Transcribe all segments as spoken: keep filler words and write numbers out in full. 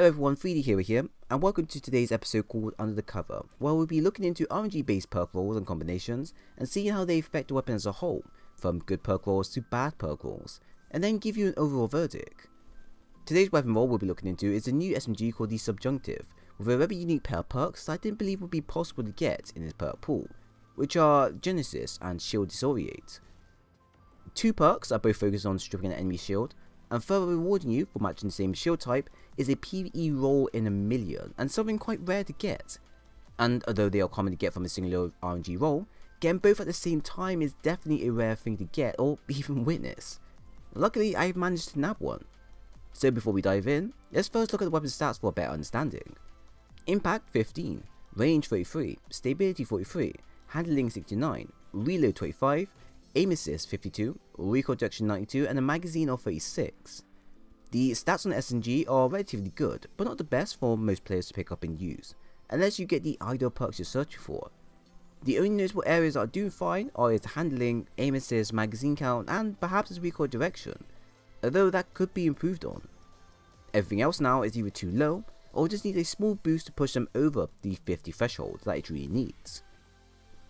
Hello everyone, three D Hero here, and welcome to today's episode called Under the Cover, where we'll be looking into R N G based perk rolls and combinations, and seeing how they affect the weapon as a whole, from good perk rolls to bad perk rolls, and then give you an overall verdict. Today's weapon roll we'll be looking into is a new S M G called the Subjunctive, with a very unique pair of perks that I didn't believe would be possible to get in this perk pool, which are Genesis and Shield Disorient. Two perks are both focused on stripping an enemy shield, and further rewarding you for matching the same shield type is a PvE roll in a million, and something quite rare to get. And although they are common to get from a single R N G roll, getting both at the same time is definitely a rare thing to get or even witness. Luckily I have managed to nab one. So before we dive in, let's first look at the weapon stats for a better understanding. Impact fifteen, range thirty-three, stability forty-three, handling sixty-nine, reload twenty-five, aim assist fifty-two, recoil reduction ninety-two, and a magazine of thirty-six. The stats on the S M G are relatively good, but not the best for most players to pick up and use, unless you get the ideal perks you're searching for. The only notable areas that are doing fine are its handling, aim assist, magazine count, and perhaps its recoil direction, although that could be improved on. Everything else now is either too low, or just needs a small boost to push them over the fifty threshold that it really needs.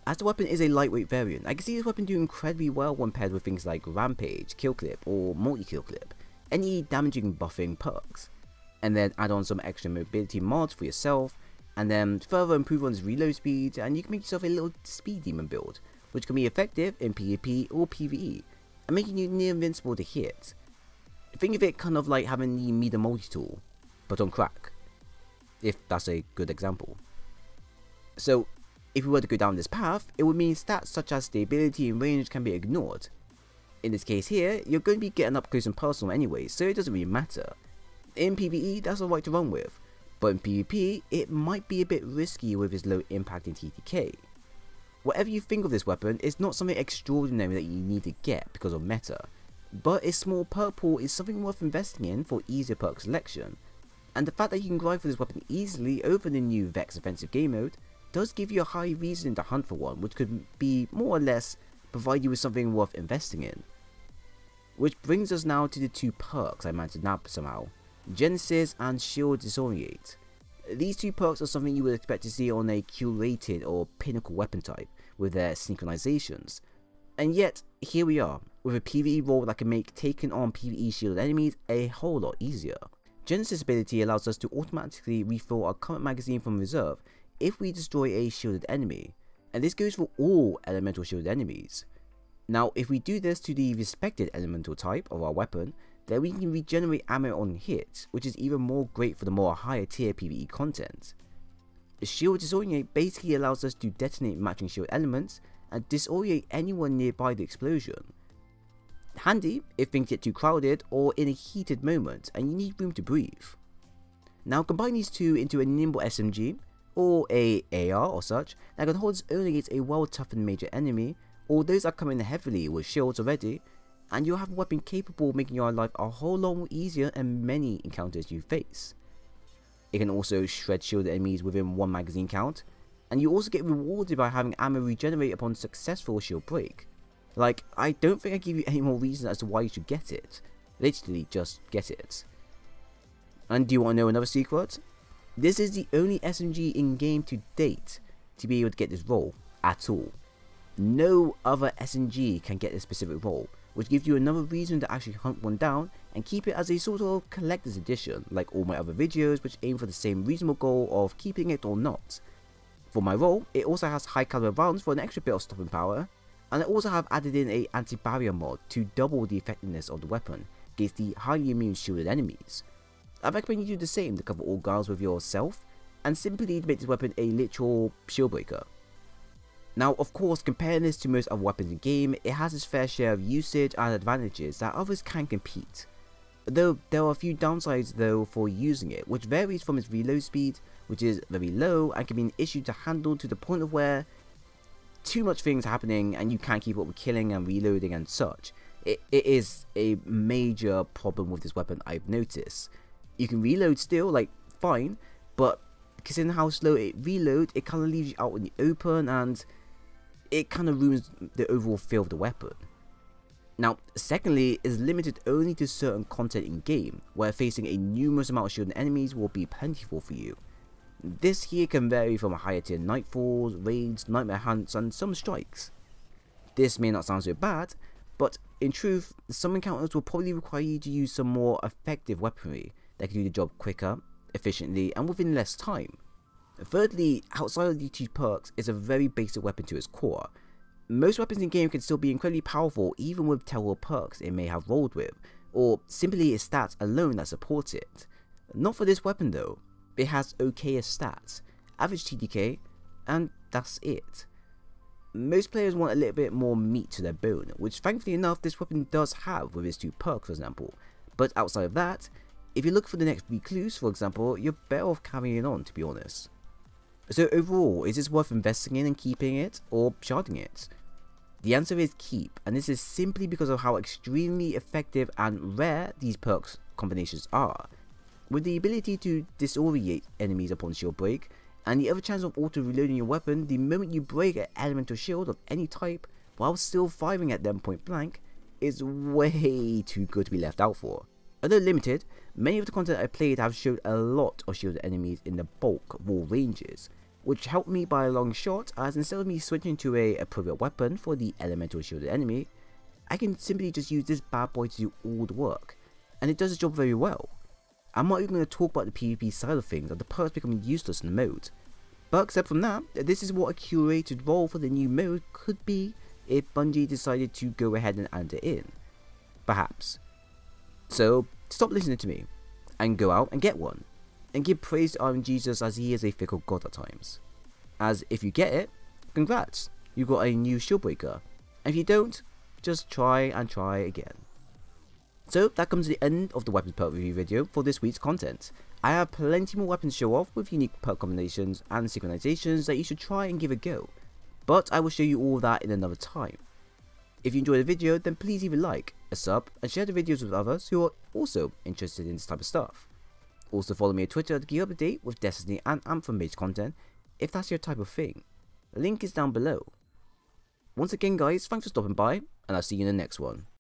As the weapon is a lightweight variant, I can see this weapon doing incredibly well when paired with things like Rampage, Kill Clip, or Multi-Kill Clip, any damaging buffing perks, and then add on some extra mobility mods for yourself, and then further improve on its reload speed, and you can make yourself a little speed demon build, which can be effective in PvP or PvE, and making you near invincible to hit. Think of it kind of like having the Mida multi-tool, but on crack, if that's a good example. So, if we were to go down this path, it would mean stats such as stability and range can be ignored. In this case here, you're going to be getting up close and personal anyway, so it doesn't really matter. In PvE, that's alright to run with, but in PvP, it might be a bit risky with its low impact in T T K. Whatever you think of this weapon, it's not something extraordinary that you need to get because of meta, but its small perk pool is something worth investing in for easier perk selection, and the fact that you can grind for this weapon easily over the new Vex offensive game mode does give you a high reason to hunt for one, which could be more or less provide you with something worth investing in. Which brings us now to the two perks I managed to nab somehow, Genesis and Shield Disorient. These two perks are something you would expect to see on a curated or pinnacle weapon type with their synchronizations, and yet here we are with a PvE role that can make taking on PvE shield enemies a whole lot easier. Genesis ability allows us to automatically refill our current magazine from reserve if we destroy a shielded enemy, and this goes for all elemental shielded enemies. Now if we do this to the respected elemental type of our weapon, then we can regenerate ammo on hit, which is even more great for the more higher tier PvE content. Shield Disorient basically allows us to detonate matching shield elements and disorient anyone nearby the explosion. Handy if things get too crowded or in a heated moment and you need room to breathe. Now combine these two into a nimble S M G, or a A R or such, that can hold its own against a well toughened major enemy, or those that come in heavily with shields already, and you'll have a weapon capable of making your life a whole lot more easier in many encounters you face. It can also shred shielded enemies within one magazine count, and you also get rewarded by having ammo regenerate upon successful shield break. Like, I don't think I give you any more reason as to why you should get it, literally just get it. And do you want to know another secret? This is the only S M G in game to date to be able to get this role at all. No other S M G can get this specific role, which gives you another reason to actually hunt one down and keep it as a sort of collector's edition, like all my other videos which aim for the same reasonable goal of keeping it or not. For my role, it also has high caliber rounds for an extra bit of stopping power, and I also have added in a anti-barrier mod to double the effectiveness of the weapon against the highly immune shielded enemies. I've recommended you do the same to cover all grounds with yourself, and simply to make this weapon a literal shield breaker. Now of course, comparing this to most other weapons in game, it has its fair share of usage and advantages that others can compete. Though there are a few downsides though for using it, which varies from its reload speed, which is very low and can be an issue to handle to the point of where too much things happening and you can't keep up with killing and reloading and such. It, it is a major problem with this weapon I've noticed. You can reload still, like, fine, but considering how slow it reloads, it kind of leaves you out in the open and it kind of ruins the overall feel of the weapon. Now, secondly, is limited only to certain content in game, where facing a numerous amount of shield enemies will be plentiful for you. This here can vary from higher tier nightfalls, raids, nightmare hunts, and some strikes. This may not sound so bad, but in truth, some encounters will probably require you to use some more effective weaponry that can do the job quicker, efficiently, and within less time. Thirdly, outside of the two perks is a very basic weapon to its core. Most weapons in game can still be incredibly powerful even with terrible perks it may have rolled with, or simply its stats alone that support it. Not for this weapon though. It has okayish stats, average T D K, and that's it. Most players want a little bit more meat to their bone, which thankfully enough this weapon does have with its two perks for example, but outside of that, if you look for the next Recluse for example, you're better off carrying it on to be honest. So overall, is this worth investing in and keeping it, or sharding it? The answer is keep, and this is simply because of how extremely effective and rare these perks combinations are. With the ability to disorient enemies upon shield break, and the other chance of auto reloading your weapon the moment you break an elemental shield of any type while still firing at them point blank, is way too good to be left out for. Although limited, many of the content I played have showed a lot of shielded enemies in the bulk wall ranges, which helped me by a long shot as instead of me switching to a appropriate weapon for the elemental shielded enemy, I can simply just use this bad boy to do all the work, and it does its job very well. I'm not even going to talk about the PvP side of things, as the perks becoming useless in the mode. But except from that, this is what a curated role for the new mode could be if Bungie decided to go ahead and add it in. Perhaps. So, stop listening to me, and go out and get one, and give praise to Iron Jesus as he is a fickle god at times. As if you get it, congrats, you got a new shield breaker, and if you don't, just try and try again. So that comes to the end of the weapons perk review video for this week's content. I have plenty more weapons to show off with unique perk combinations and synchronizations that you should try and give a go, but I will show you all that in another time. If you enjoyed the video then please leave a like, a sub and share the videos with others who are also interested in this type of stuff. Also follow me on Twitter to keep up to date with Destiny and Anthem based content if that's your type of thing. The link is down below. Once again guys, thanks for stopping by and I'll see you in the next one.